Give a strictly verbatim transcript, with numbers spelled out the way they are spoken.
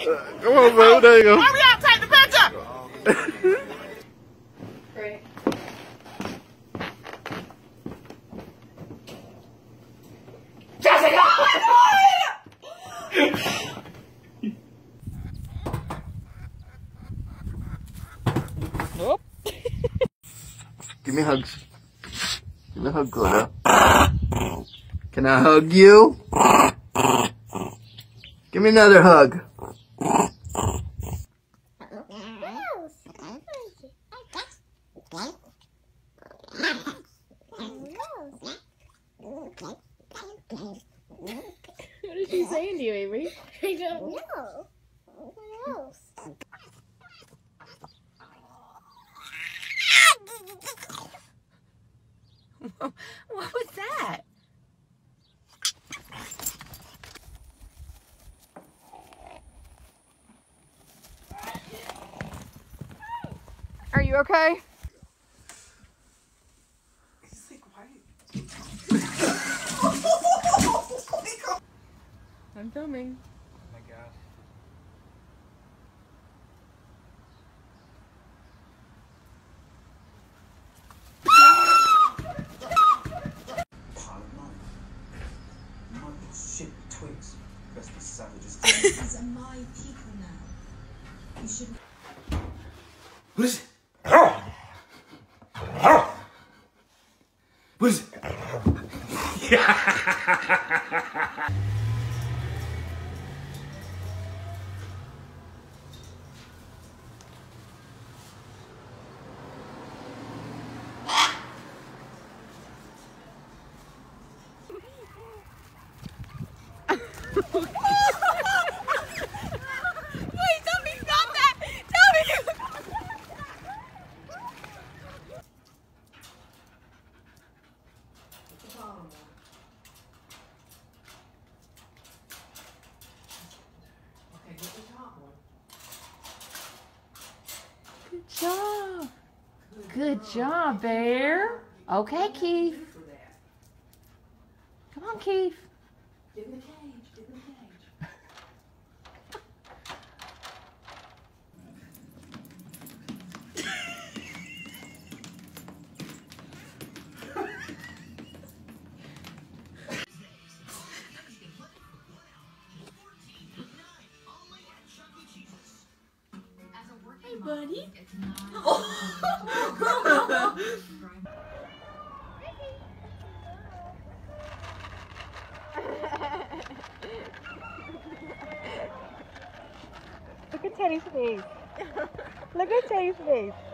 Come on, bro. There you go. Hurry up, take the picture. Great. Jessica! Oh. Give me hugs. Give me a hug, Gloria. Can I hug you? Give me another hug. What is she saying to you, Avery? I don't know. No. What was that? Are you okay? He's like white. I'm coming. Oh my gosh. These are my people now. You should. What is it? What is it? Good job. Good job, Bear. Okay, Keith. Come on, Keith. Get in the cage. Get in the cage. Hey, buddy. Oh. Look at Teddy's face. Look at Teddy's face.